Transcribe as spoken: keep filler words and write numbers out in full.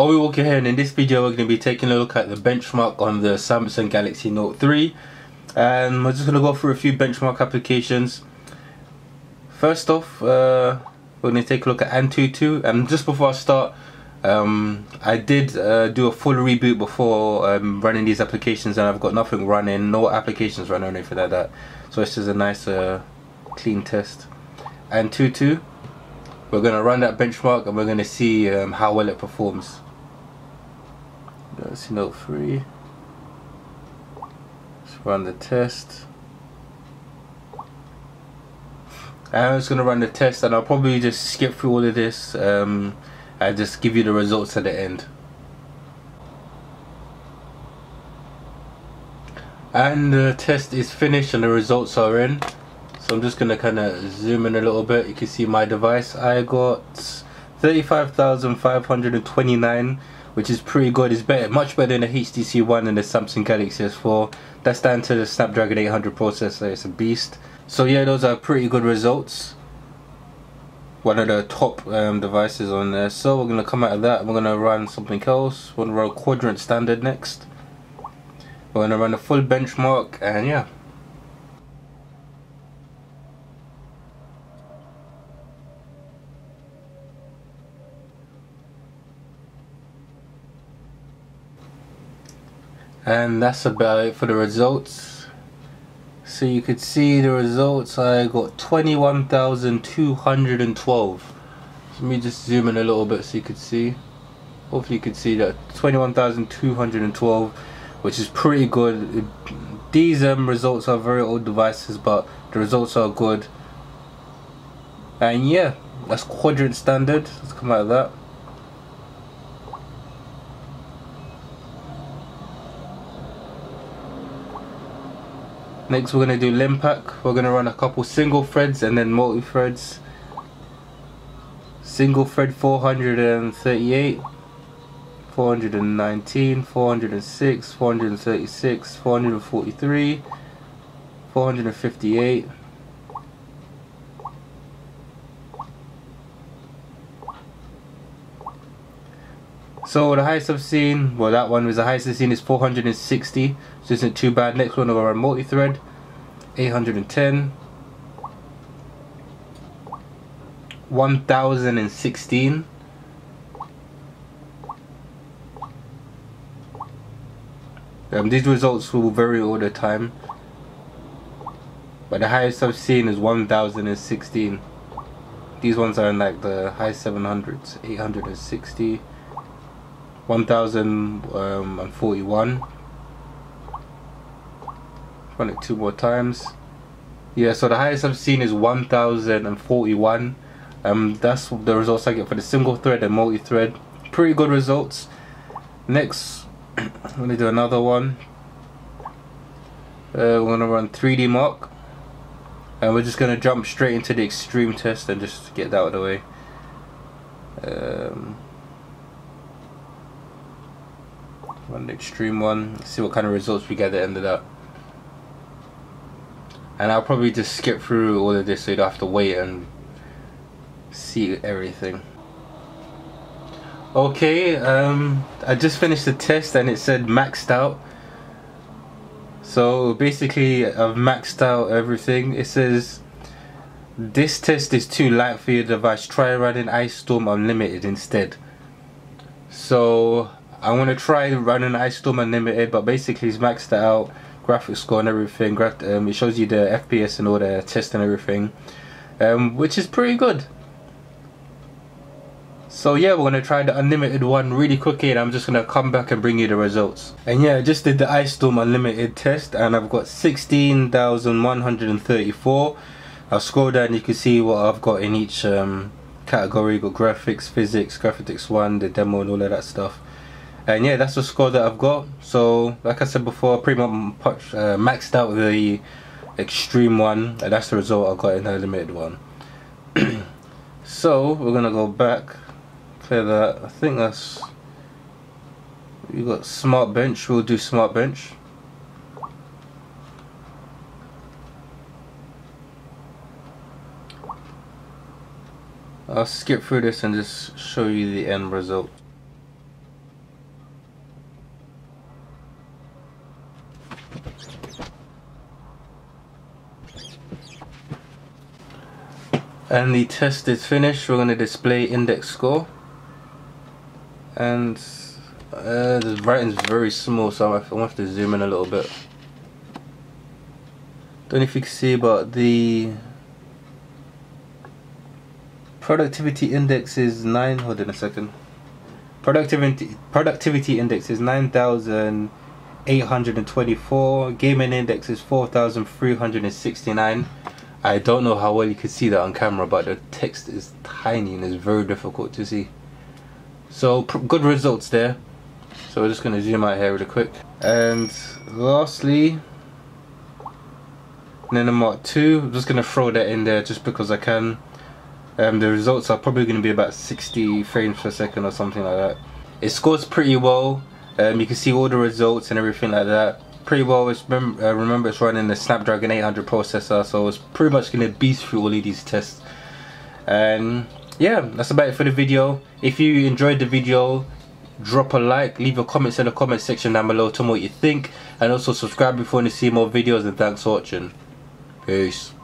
OAWalker here, and in this video we're going to be taking a look at the benchmark on the Samsung Galaxy Note three, and we're just going to go through a few benchmark applications. First off, uh, we're going to take a look at Antutu, and just before I start, um, I did uh, do a full reboot before um, running these applications, and I've got nothing running, no applications running or anything like that, so this is a nice uh, clean test. Antutu, we're going to run that benchmark and we're going to see um, how well it performs. Galaxy Note three. Let's run the test. I'm just going to run the test, and I'll probably just skip through all of this um, and just give you the results at the end. And the test is finished and the results are in. So I'm just going to kind of zoom in a little bit. You can see my device. I got thirty-five thousand five hundred twenty-nine, which is pretty good. It's better, much better than the H T C One and the Samsung Galaxy S four. That's down to the Snapdragon eight hundred processor. It's a beast. So yeah, those are pretty good results. One of the top um, devices on there. So we're going to come out of that. We're going to run something else. We're going to run Quadrant Standard next. We're going to run a full benchmark, and yeah. And that's about it for the results. So you could see the results. I got twenty-one thousand two hundred twelve. So let me just zoom in a little bit so you could see. Hopefully you could see that twenty-one thousand two hundred twelve, which is pretty good. These um, results are very old devices, but the results are good. And yeah, that's Quadrant Standard. Let's come out of that. Next we're going to do Linpack. We're going to run a couple single threads and then multi threads. Single thread four hundred thirty-eight, four hundred nineteen, four hundred six, four hundred thirty-six, four hundred forty-three, four hundred fifty-eight, So the highest I've seen, well that one was the highest I've seen is four hundred sixty, so isn't too bad. Next one we'll run multi-thread, eight hundred ten, one thousand sixteen, um, these results will vary all the time, but the highest I've seen is one thousand sixteen. These ones are in like the high seven hundreds, eight hundred sixty, one thousand forty-one. Run it two more times. Yeah, so the highest I've seen is one thousand forty-one. Um, that's the results I get for the single thread and multi-thread. Pretty good results. Next, I'm gonna do another one. Uh, we're gonna run three D Mark, and we're just gonna jump straight into the extreme test and just get that out of the way. Um, Run the extreme one. Let's see what kind of results we get at the end of that. And I'll probably just skip through all of this so you don't have to wait and see everything. Okay, um, I just finished the test and it said maxed out. So basically I've maxed out everything. It says, this test is too light for your device. Try running Ice Storm Unlimited instead. So I want to try running Ice Storm Unlimited, but basically it's maxed it out, graphics score and everything. Um, it shows you the F P S and all the test and everything, um, which is pretty good. So yeah, we're going to try the Unlimited one really quickly, and I'm just going to come back and bring you the results. And yeah, I just did the Ice Storm Unlimited test, and I've got sixteen thousand one hundred thirty-four. I'll scroll down, you can see what I've got in each um, category. Got graphics, physics, graphics one, the demo and all of that stuff. And yeah, that's the score that I've got. So like I said before, I pretty much uh, maxed out the extreme one, and that's the result I got in the limited one. So we're gonna go back, clear that. I think that's, we got SmartBench. We'll do SmartBench. I'll skip through this and just show you the end result. and the test is finished. We're going to display index score, and uh, the writing's very small, so I'm going to have to zoom in a little bit. Don't know if you can see, but the productivity index is nine. Hold on a second. Productivity productivity index is nine thousand eight hundred and twenty-four. Gaming index is four thousand three hundred and sixty-nine. I don't know how well you could see that on camera, but the text is tiny and it's very difficult to see. So pr good results there. So we're just going to zoom out here really quick. And lastly, Nenamark two. I'm just going to throw that in there just because I can. Um, the results are probably going to be about sixty frames per second or something like that. It scores pretty well. Um, you can see all the results and everything like that. Pretty well. It's rem uh, remember, it's running the Snapdragon eight hundred processor, so it's pretty much going to beast through all of these tests. And yeah, that's about it for the video. If you enjoyed the video, drop a like, leave your comments in the comment section down below, tell me what you think, and also subscribe if you want to see more videos, and thanks for watching. Peace.